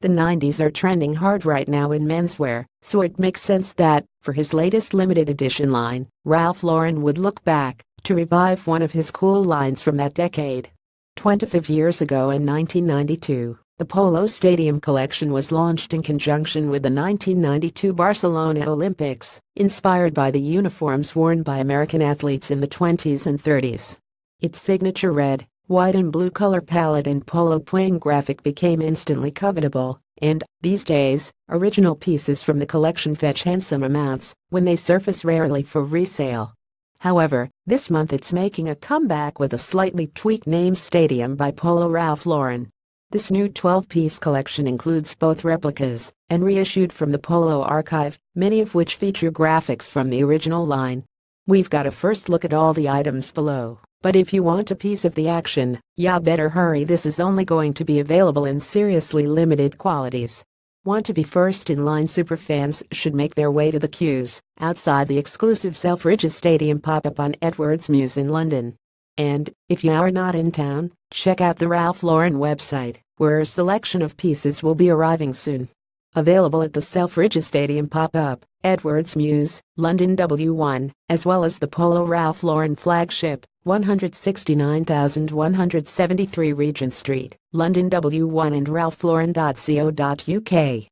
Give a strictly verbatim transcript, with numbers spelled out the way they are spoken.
The nineties are trending hard right now in menswear, so it makes sense that, for his latest limited edition line, Ralph Lauren would look back to revive one of his cool lines from that decade. twenty-five years ago in nineteen ninety-two, the Polo Stadium collection was launched in conjunction with the nineteen ninety-two Barcelona Olympics, inspired by the uniforms worn by American athletes in the twenties and thirties. Its signature red, white and blue color palette and polo plain graphic became instantly covetable, and, these days, original pieces from the collection fetch handsome amounts when they surface rarely for resale. However, this month it's making a comeback with a slightly tweaked name: Stadium by Polo Ralph Lauren. This new twelve-piece collection includes both replicas and reissued from the Polo archive, many of which feature graphics from the original line. We've got a first look at all the items below, but if you want a piece of the action, ya better hurry. This is only going to be available in seriously limited quantities. Want to be first in line? Superfans should make their way to the queues outside the exclusive Selfridges Stadium pop-up on Edward's Muse in London. And, if you are not in town, check out the Ralph Lauren website, where a selection of pieces will be arriving soon. Available at the Selfridges Stadium pop-up, Edward's Muse, London W one, as well as the Polo Ralph Lauren flagship, one sixty-nine one seventy-three Regent Street, London W one and ralph lauren dot co dot U K.